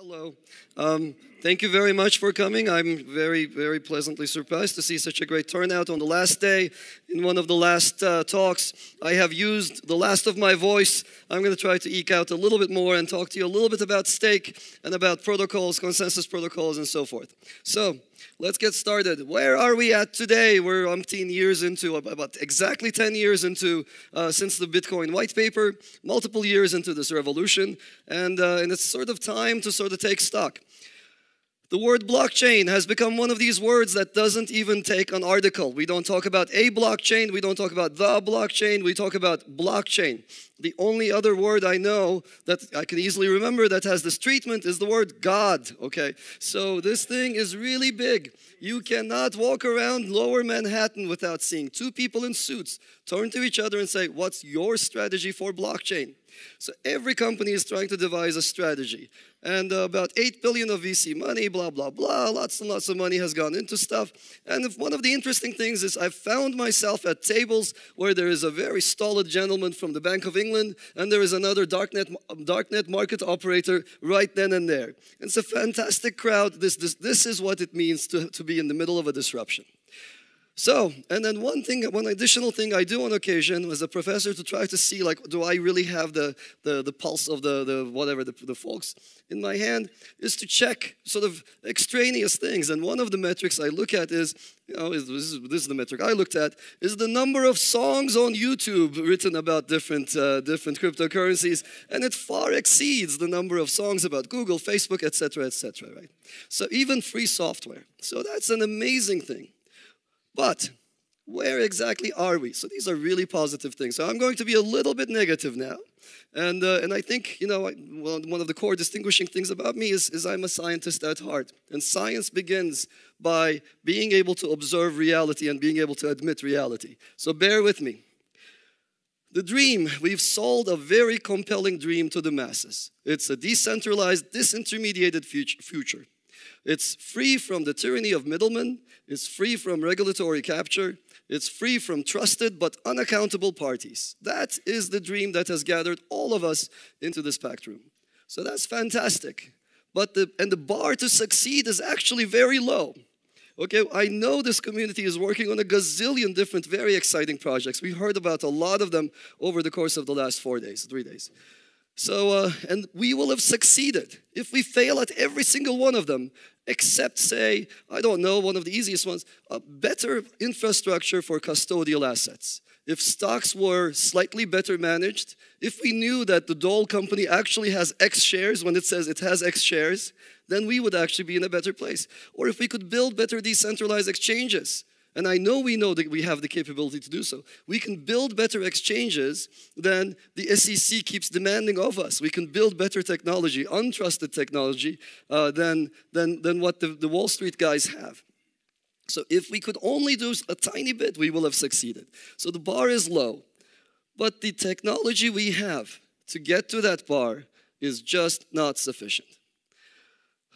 Hello. Thank you very much for coming. I'm very, very pleasantly surprised to see such a great turnout on the last day. In one of the last talks, I have used the last of my voice. I'm going to try to eke out a little bit more and talk to you a little bit about stake and about protocols, consensus protocols, and so forth. So, let's get started. Where are we at today? We're about exactly 10 years into since the Bitcoin white paper, multiple years into this revolution, and it's sort of time to sort of take stock. The word blockchain has become one of these words that doesn't even take an article. We don't talk about a blockchain, we don't talk about the blockchain, we talk about blockchain. The only other word I know that I can easily remember that has this treatment is the word God, okay? So this thing is really big. You cannot walk around lower Manhattan without seeing two people in suits turn to each other and say, what's your strategy for blockchain? So every company is trying to devise a strategy. And about 8 billion of VC money, blah, blah, blah, lots and lots of money has gone into stuff. And if one of the interesting things is I've found myself at tables where there is a very stolid gentleman from the Bank of England, and there is another darknet market operator right then and there. It's a fantastic crowd. This is what it means to be in the middle of a disruption. So, and then one additional thing I do on occasion as a professor to try to see, like, do I really have the pulse of the folks in my hand, is to check sort of extraneous things. And one of the metrics I look at is, you know, this is the metric I looked at, is the number of songs on YouTube written about different cryptocurrencies, and it far exceeds the number of songs about Google, Facebook, etc., right? So even free software. So that's an amazing thing. But where exactly are we? So these are really positive things. So I'm going to be a little bit negative now. And I think, you know, one of the core distinguishing things about me is I'm a scientist at heart. And science begins by being able to observe reality and being able to admit reality. So bear with me. The dream, we've sold a very compelling dream to the masses. It's a decentralized, disintermediated future. It's free from the tyranny of middlemen. It's free from regulatory capture. It's free from trusted but unaccountable parties. That is the dream that has gathered all of us into this packed room. So that's fantastic. But the bar to succeed is actually very low. Okay, I know this community is working on a gazillion different very exciting projects. We heard about a lot of them over the course of the last 3 days. So, and we will have succeeded if we fail at every single one of them, except, say, I don't know, one of the easiest ones, a better infrastructure for custodial assets. If stocks were slightly better managed, if we knew that the Dole company actually has X shares when it says it has X shares, then we would actually be in a better place. Or if we could build better decentralized exchanges. And I know we know that we have the capability to do so. We can build better exchanges than the SEC keeps demanding of us. We can build better technology, untrusted technology, than what the Wall Street guys have. So if we could only do a tiny bit, we will have succeeded. So the bar is low. But the technology we have to get to that bar is just not sufficient.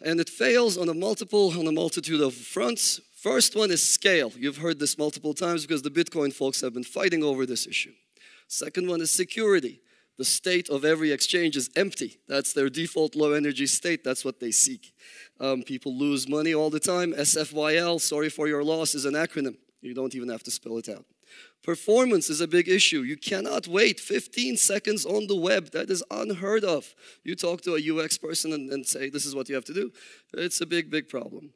And it fails on a multitude of fronts. First one is scale. You've heard this multiple times because the Bitcoin folks have been fighting over this issue. Second one is security. The state of every exchange is empty. That's their default low energy state. That's what they seek. People lose money all the time. SFYL, sorry for your loss, is an acronym. You don't even have to spell it out. Performance is a big issue. You cannot wait 15 seconds on the web. That is unheard of. You talk to a UX person and say, this is what you have to do. It's a big, big problem.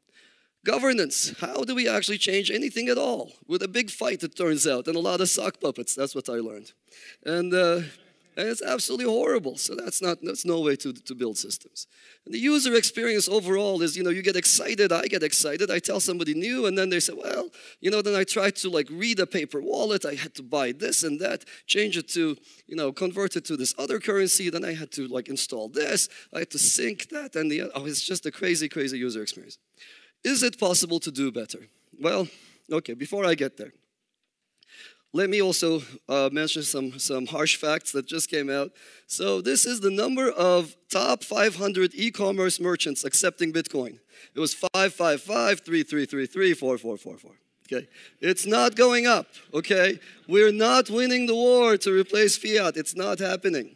Governance, how do we actually change anything at all? With a big fight, it turns out, and a lot of sock puppets, that's what I learned. And it's absolutely horrible, so that's no way to build systems. And the user experience overall is, you know, you get excited, I tell somebody new, and then they say, well, you know, then I tried to like read a paper wallet, I had to buy this and that, change it to, you know, convert it to this other currency, then I had to like install this, I had to sync that, and oh, it's just a crazy, crazy user experience. Is it possible to do better? Well, okay, before I get there, let me also mention some harsh facts that just came out. So this is the number of top 500 e-commerce merchants accepting Bitcoin. It was 555, 3333, 4444. Okay, it's not going up, okay? We're not winning the war to replace fiat. It's not happening.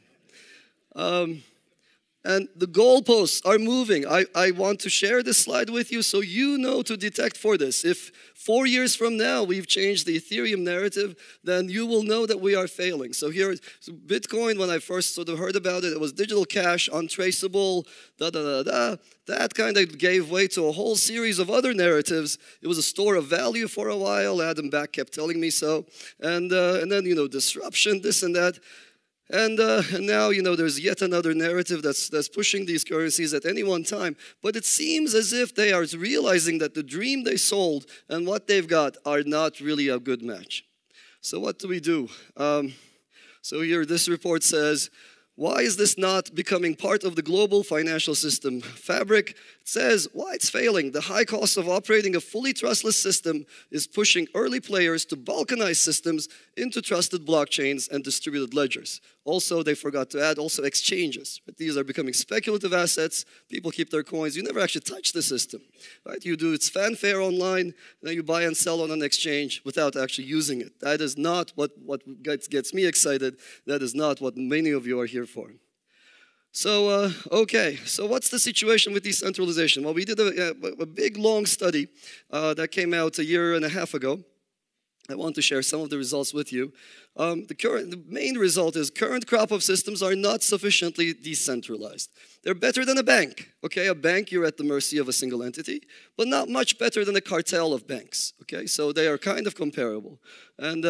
And the goalposts are moving. I want to share this slide with you so you know to detect for this. If 4 years from now we've changed the Ethereum narrative, then you will know that we are failing. So here, so Bitcoin, when I first sort of heard about it, it was digital cash, untraceable, da-da-da-da. That kind of gave way to a whole series of other narratives. It was a store of value for a while. Adam Back kept telling me so. And then, you know, disruption, this and that. And now, you know, there's yet another narrative that's pushing these currencies at any one time. But it seems as if they are realizing that the dream they sold and what they've got are not really a good match. So what do we do? So here, this report says, why is this not becoming part of the global financial system? Fabric says why it's failing. The high cost of operating a fully trustless system is pushing early players to balkanize systems into trusted blockchains and distributed ledgers. Also, they forgot to add also exchanges. But these are becoming speculative assets. People keep their coins. You never actually touch the system, right? You do its fanfare online, and then you buy and sell on an exchange without actually using it. That is not what gets me excited. That is not what many of you are here for. So, okay, so what's the situation with decentralization? Well, we did a big, long study that came out 1.5 years ago. I want to share some of the results with you. The main result is current crop of systems are not sufficiently decentralized. They're better than a bank. Okay, a bank, you're at the mercy of a single entity, but not much better than a cartel of banks. Okay, so they are kind of comparable. And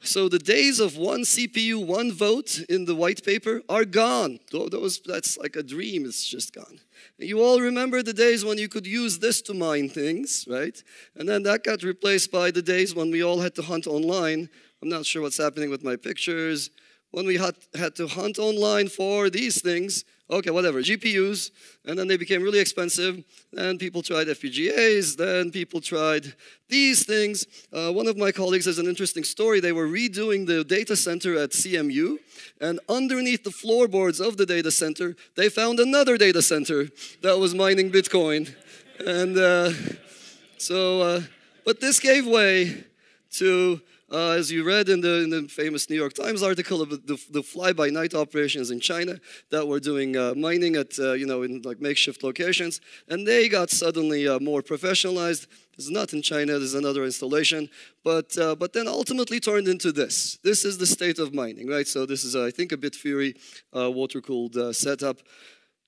so the days of one CPU, one vote in the white paper are gone. That's like a dream, it's just gone. You all remember the days when you could use this to mine things, right? And then that got replaced by the days when we all had to hunt online. I'm not sure what's happening with my pictures. When we had to hunt online for these things, okay, whatever, GPUs, and then they became really expensive, and people tried FPGAs, then people tried these things. One of my colleagues has an interesting story. They were redoing the data center at CMU, and underneath the floorboards of the data center, they found another data center that was mining Bitcoin. And but this gave way to as you read in the famous New York Times article about the fly-by-night operations in China that were doing mining at, you know, in like makeshift locations, and they got suddenly more professionalized. This is not in China, this is another installation, but then ultimately turned into this. This is the state of mining, right? So this is, I think, a Bitfury water-cooled setup.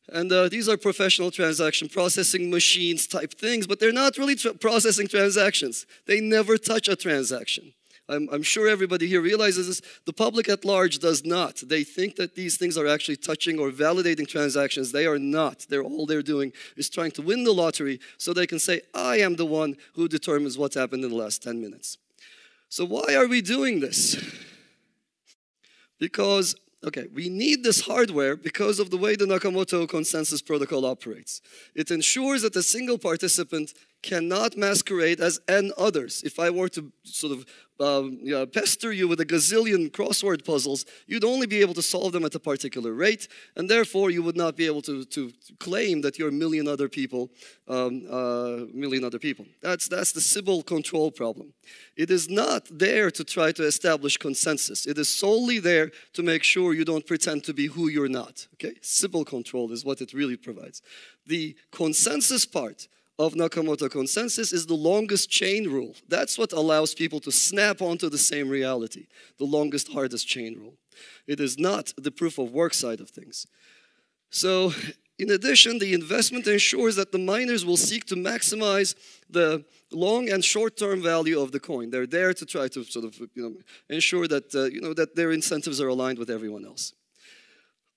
And these are professional transaction processing machines type things, but they're not really processing transactions. They never touch a transaction. I'm sure everybody here realizes this. The public at large does not. They think that these things are actually touching or validating transactions. They are not. All they're doing is trying to win the lottery so they can say, I am the one who determines what's happened in the last 10 minutes. So why are we doing this? Because, okay, we need this hardware because of the way the Nakamoto consensus protocol operates. It ensures that a single participant cannot masquerade as n others. If I were to sort of pester you with a gazillion crossword puzzles, you'd only be able to solve them at a particular rate, and therefore you would not be able to claim that you're a million other people. That's the Sybil control problem. It is not there to try to establish consensus. It is solely there to make sure you don't pretend to be who you're not. Okay, Sybil control is what it really provides. The consensus part of Nakamoto consensus is the longest chain rule. That's what allows people to snap onto the same reality, the longest, hardest chain rule. It is not the proof of work side of things. So, in addition, the investment ensures that the miners will seek to maximize the long and short-term value of the coin. They're there to try to sort of, you know, ensure that, that their incentives are aligned with everyone else.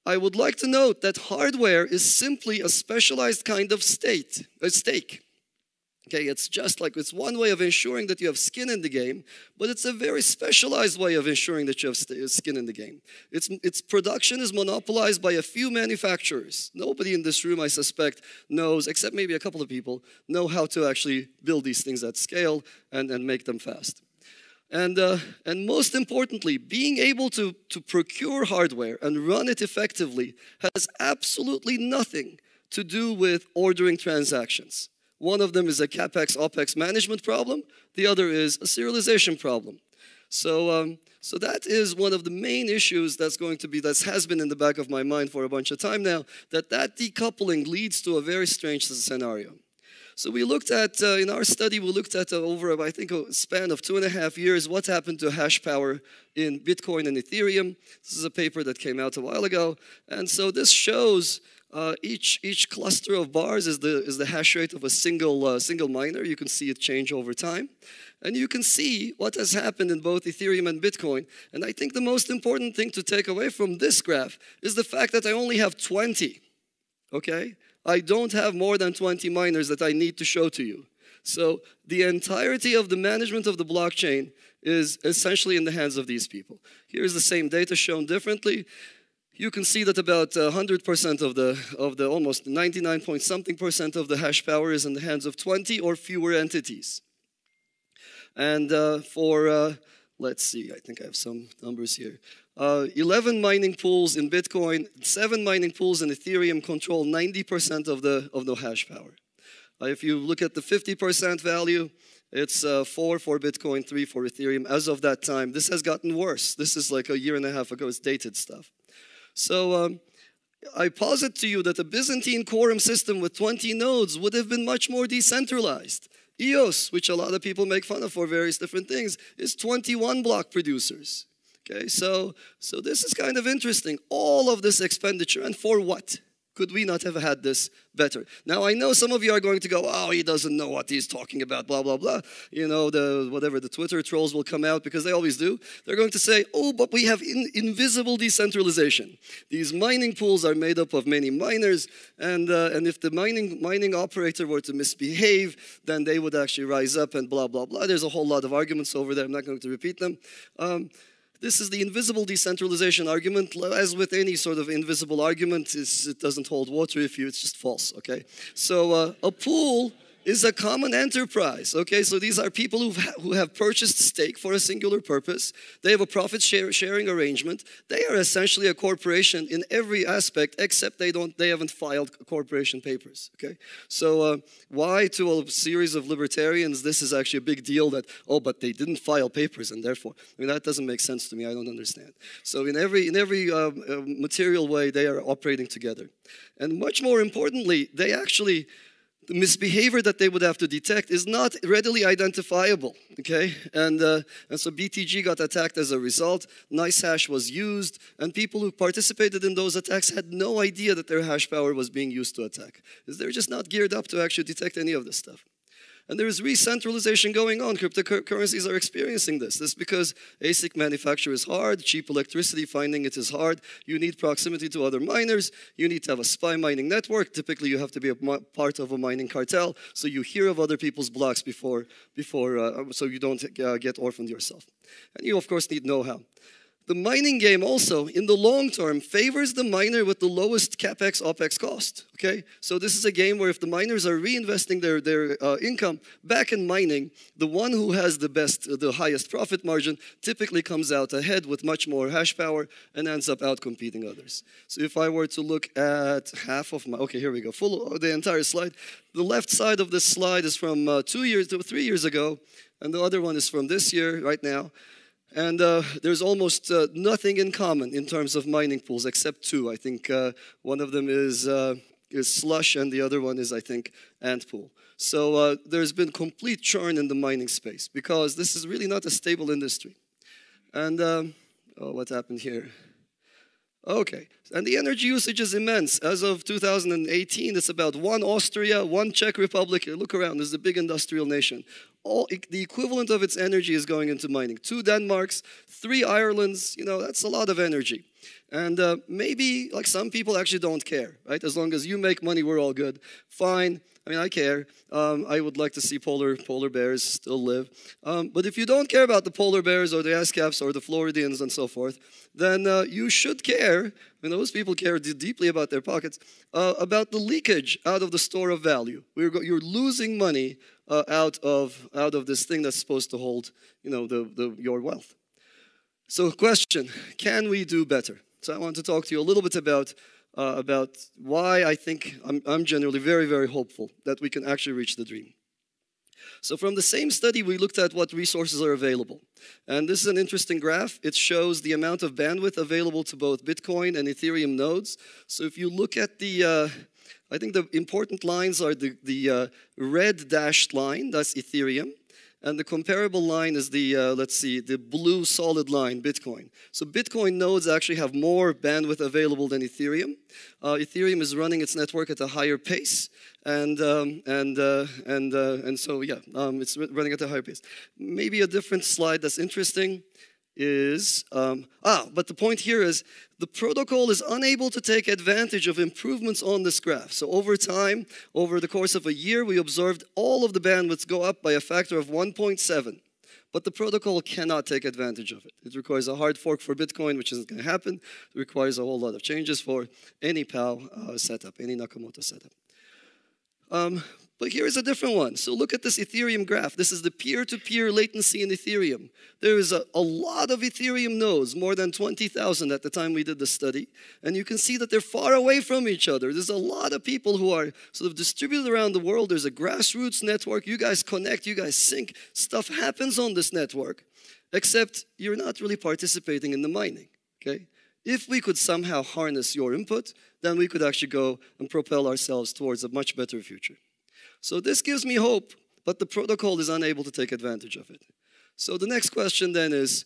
I would like to note that hardware is simply a specialized kind of stake. Okay, it's just like, it's one way of ensuring that you have skin in the game, but it's a very specialized way of ensuring that you have skin in the game. Its production is monopolized by a few manufacturers. Nobody in this room, I suspect, knows, except maybe a couple of people, know how to actually build these things at scale and make them fast. And most importantly, being able to procure hardware and run it effectively has absolutely nothing to do with ordering transactions. One of them is a CapEx, OpEx management problem. The other is a serialization problem. So So that is one of the main issues that's going to be, that has been in the back of my mind for a bunch of time now, that decoupling leads to a very strange scenario. So we looked at, in our study, we looked at over, I think, a span of 2.5 years, what happened to hash power in Bitcoin and Ethereum. This is a paper that came out a while ago. And so this shows each cluster of bars is the hash rate of a single miner. You can see it change over time. And you can see what has happened in both Ethereum and Bitcoin. And I think the most important thing to take away from this graph is the fact that I only have 20, okay? I don't have more than 20 miners that I need to show to you. So the entirety of the management of the blockchain is essentially in the hands of these people. Here's the same data shown differently. You can see that about 100% of the almost 99-point-something% of the hash power is in the hands of 20 or fewer entities. And let's see, I think I have some numbers here. 11 mining pools in Bitcoin, 7 mining pools in Ethereum control 90% of the hash power. If you look at the 50% value, it's 4 for Bitcoin, 3 for Ethereum as of that time. This has gotten worse. This is like a year and a half ago. It's dated stuff. So I posit to you that a Byzantine quorum system with 20 nodes would have been much more decentralized. EOS, which a lot of people make fun of for various different things, is 21 block producers. Okay, so this is kind of interesting. All of this expenditure, and for what? Could we not have had this better? Now, I know some of you are going to go, oh, he doesn't know what he's talking about, blah, blah, blah. You know, the Twitter trolls will come out, because they always do. They're going to say, oh, but we have invisible decentralization. These mining pools are made up of many miners, and if the mining operator were to misbehave, then they would actually rise up and blah, blah, blah. There's a whole lot of arguments over there. I'm not going to repeat them. This is the invisible decentralization argument. As with any sort of invisible argument, it doesn't hold water if you, it's just false, okay? So a pool is a common enterprise, okay? So these are people who have purchased stake for a singular purpose. They have a profit sharing arrangement. They are essentially a corporation in every aspect, except they haven't filed corporation papers, okay? So why to a series of libertarians this is actually a big deal that, oh, but they didn't file papers and therefore, I mean, that doesn't make sense to me, I don't understand. So in every material way, they are operating together. And much more importantly, they actually, the misbehavior that they would have to detect is not readily identifiable, okay? And so BTG got attacked as a result, NiceHash was used, and people who participated in those attacks had no idea that their hash power was being used to attack, because they're just not geared up to actually detect any of this stuff. And there is re-centralization going on. Cryptocurrencies are experiencing this. This is because ASIC manufacture is hard, cheap electricity finding it is hard. You need proximity to other miners. You need to have a spy mining network. Typically, you have to be a part of a mining cartel, so you hear of other people's blocks before so you don't get orphaned yourself. And you, of course, need know-how. The mining game also, in the long term, favors the miner with the lowest CapEx, OpEx cost, okay? So this is a game where if the miners are reinvesting their income back in mining, the one who has the highest profit margin typically comes out ahead with much more hash power and ends up outcompeting others. So if I were to look at half of my, okay, here we go, the entire slide. The left side of this slide is from 3 years ago, and the other one is from this year, right now. And there's almost nothing in common in terms of mining pools, except two. I think one of them is Slush, and the other one is, I think, Ant Pool. So there's been complete churn in the mining space, because this is really not a stable industry. And, oh, what happened here? Okay, and the energy usage is immense. As of 2018, it's about 1 Austria, 1 Czech Republic. Look around, it's a big industrial nation. The equivalent of its energy is going into mining. 2 Denmarks, 3 Irelands, you know, that's a lot of energy. And maybe, like, some people actually don't care, right? As long as you make money, we're all good. Fine, I mean, I care. I would like to see polar bears still live. But if you don't care about the polar bears or the ice caps or the Floridians and so forth, then you should care, and those people care deeply about their pockets, about the leakage out of the store of value. You're losing money out of this thing that's supposed to hold, you know, your wealth. So question, can we do better? So I want to talk to you a little bit about why I think I'm generally very, very hopeful that we can actually reach the dream. So from the same study, we looked at what resources are available. And this is an interesting graph. It shows the amount of bandwidth available to both Bitcoin and Ethereum nodes. So if you look at the, I think the important lines are the red dashed line, that's Ethereum. And the comparable line is the, let's see, the blue solid line, Bitcoin. So Bitcoin nodes actually have more bandwidth available than Ethereum. Ethereum is running its network at a higher pace. And so, yeah, it's running at a higher pace. Maybe a different slide that's interesting is, but the point here is the protocol is unable to take advantage of improvements on this graph. So over time, over the course of a year, we observed all of the bandwidths go up by a factor of 1.7. But the protocol cannot take advantage of it. It requires a hard fork for Bitcoin, which isn't going to happen. It requires a whole lot of changes for any POW setup, any Nakamoto setup. But here is a different one. So look at this Ethereum graph. This is the peer-to-peer latency in Ethereum. There is a lot of Ethereum nodes, more than 20,000 at the time we did the study. And you can see that they're far away from each other. There's a lot of people who are sort of distributed around the world. There's a grassroots network. You guys connect, you guys sync. Stuff happens on this network, except you're not really participating in the mining, okay? If we could somehow harness your input, then we could actually go and propel ourselves towards a much better future. So this gives me hope, but the protocol is unable to take advantage of it. So the next question then is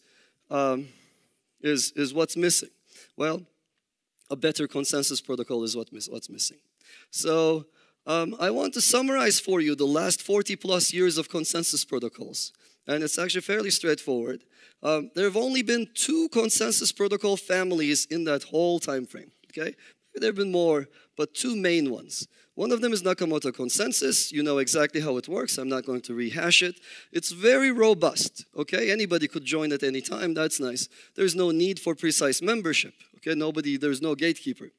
what's missing? Well, a better consensus protocol is what's missing. So I want to summarize for you the last 40-plus years of consensus protocols. And it's actually fairly straightforward. There have only been 2 consensus protocol families in that whole time frame. Okay? There have been more, but 2 main ones. One of them is Nakamoto consensus. You know exactly how it works. I'm not going to rehash it. It's very robust. Okay? Anybody could join at any time. That's nice. There's no need for precise membership. Okay? Nobody, there's no gatekeeper.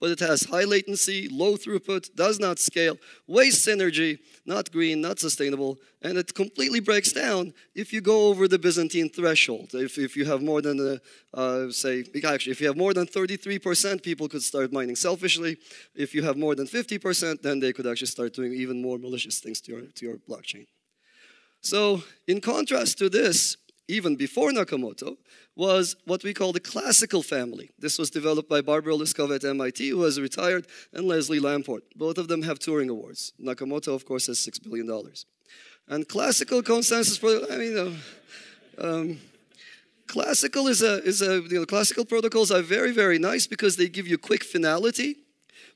But it has high latency, low throughput, does not scale, wastes energy, not green, not sustainable, and it completely breaks down if you go over the Byzantine threshold. If you have more than, if you have more than 33%, people could start mining selfishly. If you have more than 50%, then they could actually start doing even more malicious things to your blockchain. So, in contrast to this, even before Nakamoto, was what we call the classical family. This was developed by Barbara Liskov at MIT, who has retired, and Leslie Lamport. Both of them have Turing Awards. Nakamoto, of course, has $6 billion. And classical consensus, classical classical protocols are very, very nice because they give you quick finality,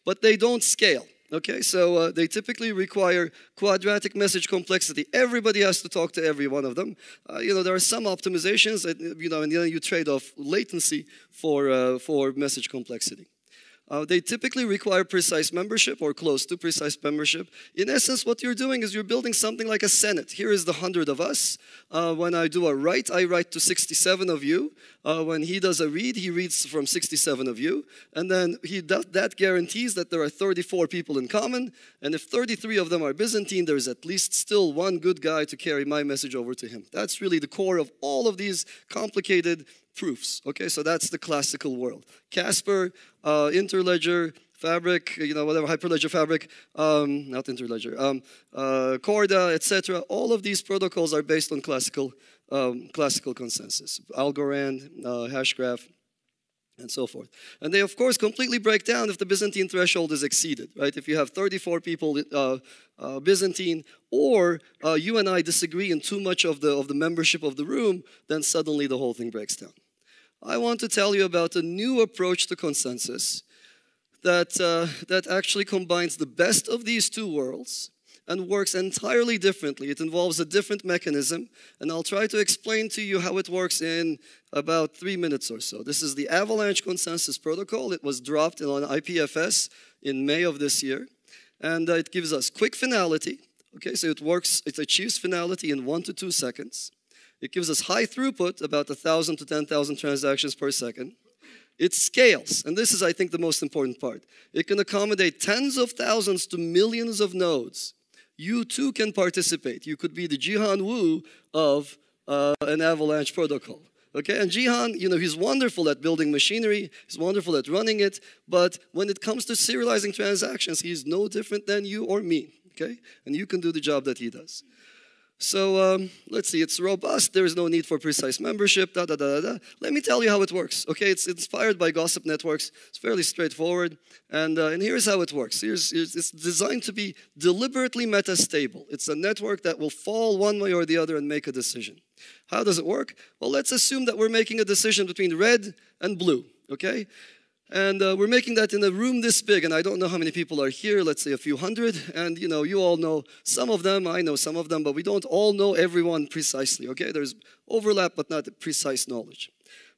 but they don't scale. Okay, so they typically require quadratic message complexity. Everybody has to talk to every one of them. You know, there are some optimizations that, you know, and then you trade off latency for message complexity. They typically require precise membership or close to precise membership. In essence, what you're doing is you're building something like a Senate. Here is the 100 of us. When I do a write, I write to 67 of you. When he does a read, he reads from 67 of you. And then that guarantees that there are 34 people in common. And if 33 of them are Byzantine, there's at least still one good guy to carry my message over to him. That's really the core of all of these complicated proofs. Okay, so that's the classical world. Casper, Interledger, Fabric, you know, whatever, Hyperledger Fabric, not Interledger, Corda, etc. All of these protocols are based on classical consensus. Algorand, Hashgraph, and so forth. And they, of course, completely break down if the Byzantine threshold is exceeded, right? If you have 34 people Byzantine, or you and I disagree in too much of the membership of the room, then suddenly the whole thing breaks down. I want to tell you about a new approach to consensus that actually combines the best of these two worlds and works entirely differently. It involves a different mechanism, and I'll try to explain to you how it works in about 3 minutes or so. This is the Avalanche Consensus Protocol. It was dropped on IPFS in May of this year, and it gives us quick finality. Okay, so it achieves finality in 1 to 2 seconds. It gives us high throughput, about 1,000 to 10,000 transactions per second. It scales, and this is, I think, the most important part. It can accommodate tens of thousands to millions of nodes. You too can participate. You could be the Jihan Wu of an Avalanche protocol. Okay, and Jihan, you know, he's wonderful at building machinery, he's wonderful at running it, but when it comes to serializing transactions, he's no different than you or me, okay? And you can do the job that he does. So let's see, it's robust, there is no need for precise membership, Let me tell you how it works, okay? It's inspired by gossip networks, it's fairly straightforward, and here's how it works. It's designed to be deliberately meta-stable. It's a network that will fall one way or the other and make a decision. How does it work? Well, let's assume that we're making a decision between red and blue, okay? And we're making that in a room this big, and I don't know how many people are here, let's say a few hundred, and you know, you all know some of them, I know some of them, but we don't all know everyone precisely, okay? There's overlap, but not precise knowledge.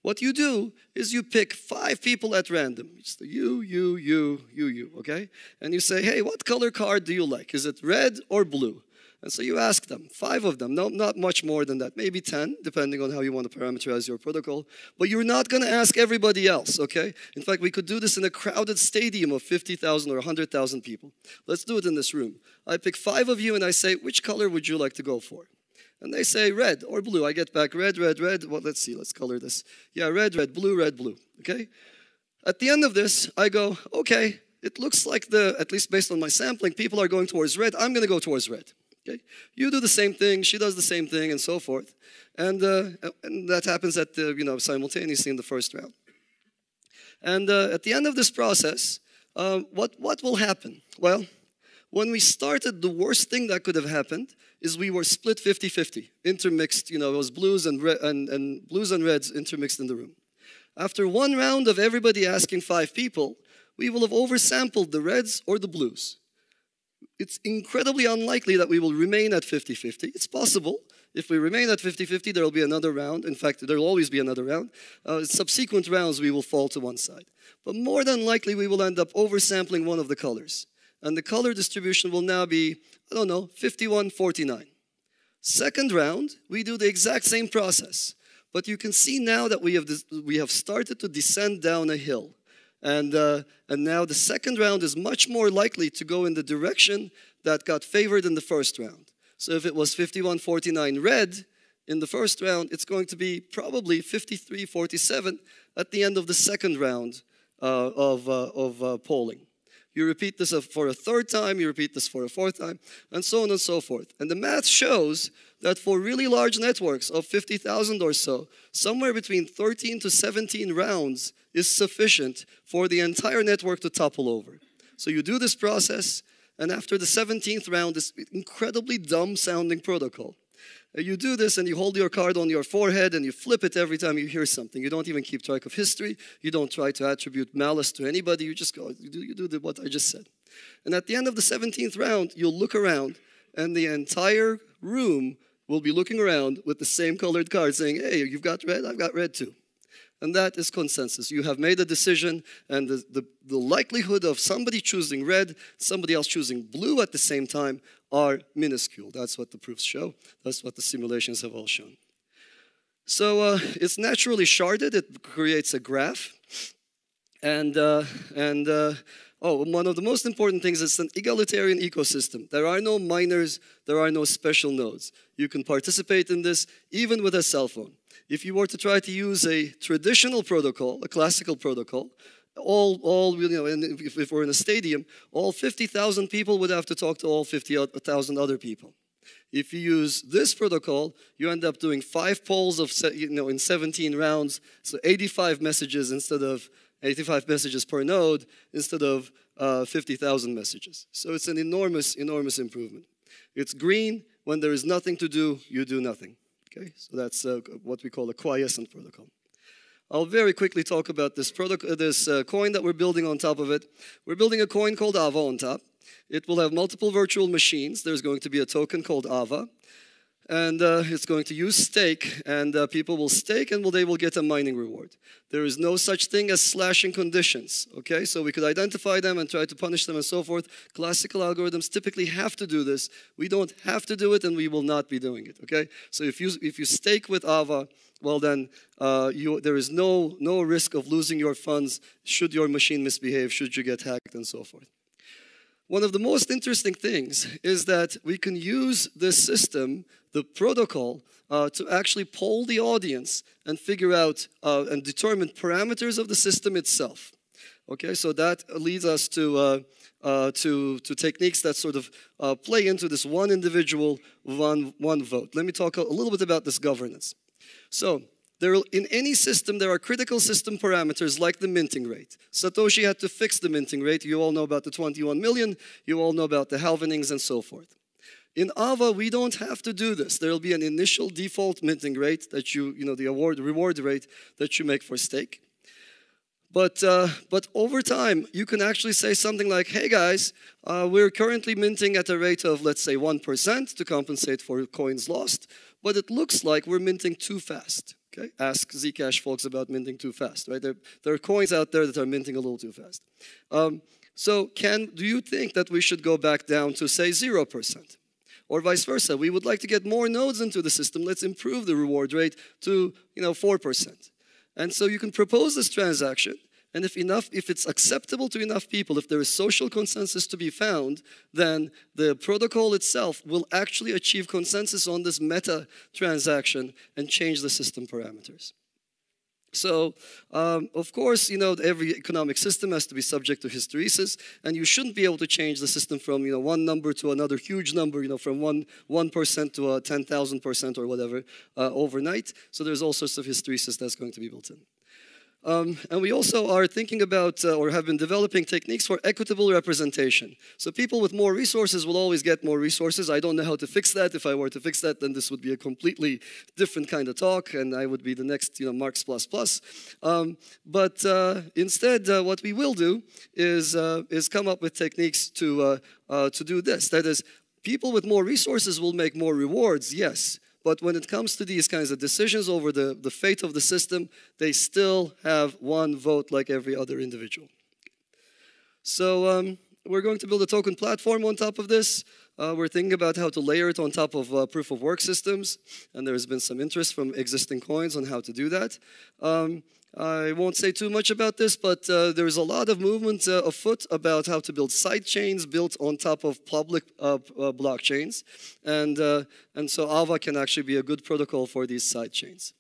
What you do is you pick 5 people at random. It's the you, okay? And you say, hey, what color card do you like? Is it red or blue? And so you ask them, 5 of them, no, not much more than that, maybe 10, depending on how you want to parameterize your protocol. But you're not going to ask everybody else, okay? In fact, we could do this in a crowded stadium of 50,000 or 100,000 people. Let's do it in this room. I pick 5 of you and I say, which color would you like to go for? And they say red or blue. I get back red. Well, let's see, let's color this. Yeah, red, blue, okay? At the end of this, I go, okay, it looks like at least based on my sampling, people are going towards red. I'm going to go towards red. Okay. You do the same thing, she does the same thing, and so forth. And that happens at the, simultaneously in the first round. And at the end of this process, what will happen? Well, when we started, the worst thing that could have happened is we were split 50-50, intermixed, it was blues and reds intermixed in the room. After one round of everybody asking 5 people, we will have oversampled the reds or the blues. It's incredibly unlikely that we will remain at 50-50. It's possible. If we remain at 50-50, there will be another round. In fact, there will always be another round. Subsequent rounds, we will fall to one side. But more than likely, we will end up oversampling one of the colors. And the color distribution will now be, 51-49. Second round, we do the exact same process. But you can see now that we have started to descend down a hill. And now the second round is much more likely to go in the direction that got favored in the first round. So if it was 51-49 red in the first round, it's going to be probably 53-47 at the end of the second round of polling. You repeat this for a third time, you repeat this for a fourth time, and so on and so forth. And the math shows that for really large networks of 50,000 or so, somewhere between 13 to 17 rounds is sufficient for the entire network to topple over. So you do this process, and after the 17th round, this incredibly dumb-sounding protocol. You do this and you hold your card on your forehead and you flip it every time you hear something. You don't even keep track of history. You don't try to attribute malice to anybody. You just go, you do what I just said. And at the end of the 17th round, you'll look around and the entire room will be looking around with the same colored card saying, hey, you've got red, I've got red too. And that is consensus. You have made a decision, and the likelihood of somebody choosing red, somebody else choosing blue at the same time are minuscule. That's what the proofs show. That's what the simulations have all shown. So it's naturally sharded. It creates a graph. One of the most important things is it's an egalitarian ecosystem. There are no miners. There are no special nodes. You can participate in this even with a cell phone. If you were to try to use a traditional protocol, a classical protocol, if we're in a stadium, all 50,000 people would have to talk to all 50,000 other people. If you use this protocol, you end up doing 5 polls of in 17 rounds, so 85 messages instead of 85 messages per node instead of 50,000 messages. So it's an enormous, enormous improvement. It's green. When there is nothing to do, you do nothing. Okay, so that's what we call a quiescent protocol. I'll very quickly talk about this coin that we're building on top of it. We're building a coin called Ava on top. It will have multiple virtual machines. There's going to be a token called Ava. And it's going to use stake, and people will stake and they will get a mining reward. There is no such thing as slashing conditions, okay? So we could identify them and try to punish them and so forth. Classical algorithms typically have to do this. We don't have to do it, and we will not be doing it, okay? So if you stake with Ava, well then there is no risk of losing your funds should your machine misbehave, should you get hacked and so forth. One of the most interesting things is that we can use this system, the protocol, to actually poll the audience and figure out and determine parameters of the system itself. Okay, so that leads us to techniques that sort of play into this one individual, one vote. Let me talk a little bit about this governance. So, in any system, there are critical system parameters like the minting rate. Satoshi had to fix the minting rate. You all know about the 21 million. You all know about the halvenings and so forth. In Ava, we don't have to do this. There will be an initial default minting rate that you know, the reward rate that you make for stake. But over time, you can actually say something like, hey guys, we're currently minting at a rate of, let's say, 1% to compensate for coins lost, but it looks like we're minting too fast. Okay? Ask Zcash folks about minting too fast, right? There are coins out there that are minting a little too fast. So do you think that we should go back down to, say, 0%? Or vice versa, we would like to get more nodes into the system, let's improve the reward rate to, you know, 4%. And so you can propose this transaction, and if it's acceptable to enough people, if there is social consensus to be found, then the protocol itself will actually achieve consensus on this meta transaction and change the system parameters. So, of course, you know, every economic system has to be subject to hysteresis, and you shouldn't be able to change the system from, you know, one number to another huge number, you know, from 1% to 10,000% or whatever overnight. So there's all sorts of hysteresis that's going to be built in. And we also are thinking about or have been developing techniques for equitable representation. So people with more resources will always get more resources. I don't know how to fix that. If I were to fix that, then this would be a completely different kind of talk, and I would be the next, you know, Marx++. But instead, what we will do is come up with techniques to do this. That is, people with more resources will make more rewards, yes. But when it comes to these kinds of decisions over the fate of the system, they still have one vote like every other individual. So we're going to build a token platform on top of this. We're thinking about how to layer it on top of proof-of-work systems. And there has been some interest from existing coins on how to do that. I won't say too much about this, but there is a lot of movement afoot about how to build side chains built on top of public blockchains, and so Ava can actually be a good protocol for these side chains.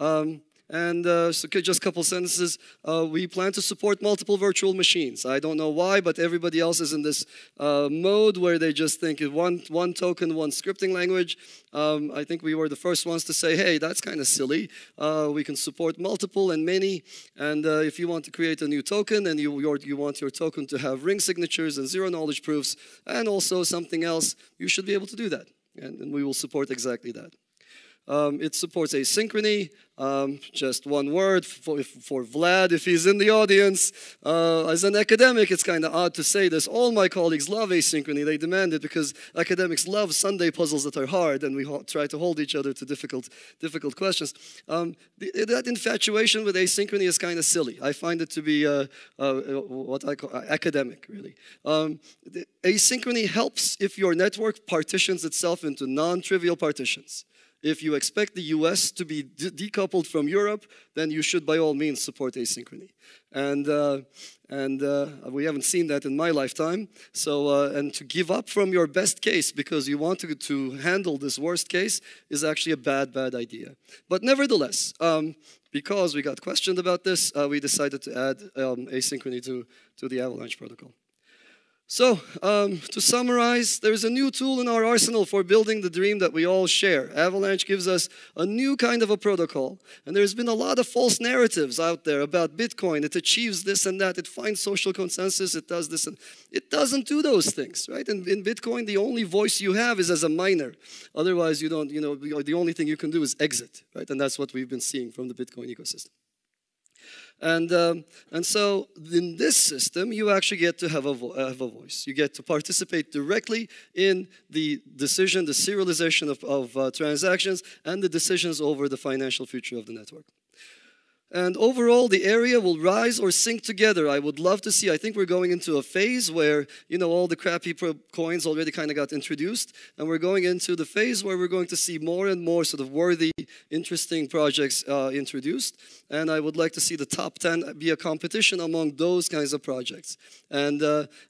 So just a couple sentences. We plan to support multiple virtual machines. I don't know why, but everybody else is in this mode where they just think one token, one scripting language. I think we were the first ones to say, hey, that's kind of silly. We can support multiple and many. And if you want to create a new token and you want your token to have ring signatures and zero knowledge proofs and also something else, you should be able to do that. And we will support exactly that. It supports asynchrony, just one word for Vlad, if he's in the audience. As an academic, it's kind of odd to say this. All my colleagues love asynchrony. They demand it because academics love Sunday puzzles that are hard, and we try to hold each other to difficult questions. That infatuation with asynchrony is kind of silly. I find it to be what I call academic, really. Asynchrony helps if your network partitions itself into non-trivial partitions. If you expect the US to be decoupled from Europe, then you should by all means support asynchrony. And we haven't seen that in my lifetime. So, and to give up from your best case because you want to handle this worst case is actually a bad idea. But nevertheless, because we got questioned about this, we decided to add asynchrony to the Avalanche protocol. So, to summarize, there's a new tool in our arsenal for building the dream that we all share. Avalanche gives us a new kind of a protocol, and there's been a lot of false narratives out there about Bitcoin. It achieves this and that, it finds social consensus, it does this and... It doesn't do those things, right? In Bitcoin, the only voice you have is as a miner. Otherwise, you don't, you know, the only thing you can do is exit, right? And that's what we've been seeing from the Bitcoin ecosystem. And so in this system, you actually get to have a voice. You get to participate directly in the decision, the serialization of transactions, and the decisions over the financial future of the network. And overall, the area will rise or sink together. I would love to see. I think we're going into a phase where, you know, all the crappy coins already kind of got introduced, and we're going into the phase where we're going to see more and more sort of worthy, interesting projects introduced. And I would like to see the top 10 be a competition among those kinds of projects. And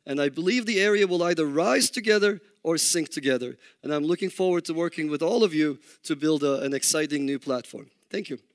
I believe the area will either rise together or sink together. And I'm looking forward to working with all of you to build an exciting new platform. Thank you.